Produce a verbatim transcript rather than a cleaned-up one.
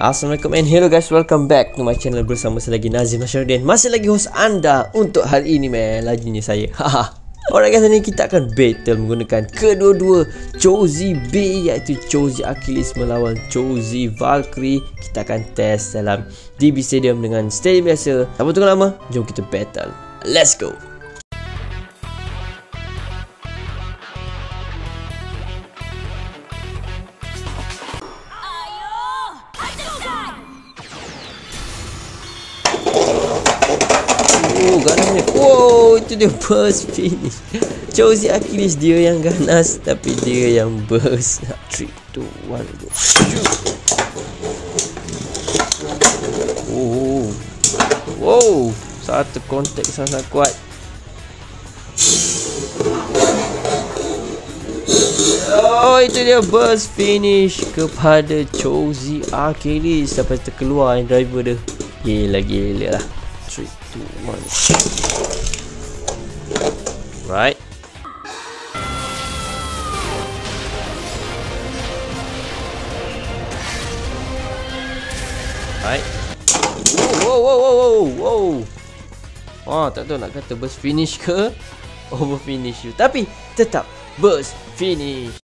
Assalamualaikum and hello guys, welcome back to my channel. Bersama saya lagi Nazif Nasharuddin, masih lagi host anda untuk hari ini man. Lajunya saya. Alright guys, hari ini kita akan battle menggunakan kedua-dua Cho-Z B, iaitu Cho-Z Achilles melawan Cho-Z Valkyrie. Kita akan test dalam D B Stadium dengan Stereo Bessel. Tanpa tunggu lama, jom kita battle. Let's go. Oh, ganasnya. Wow, itu dia burst finish. Cho-Z Achilles dia yang ganas, tapi dia yang burst. three, two, one, go. Oh. Wow, satu kontak sangat kuat. Oh, itu dia burst finish kepada Cho-Z Achilles. Sampai terkeluar yang driver dia. Gila, gila lah. three, two, one. Right. Right. Whoa, whoa, whoa, whoa, whoa. Wah, tak tahu nak kata burst finish ke over finish you. Tapi tetap burst finish.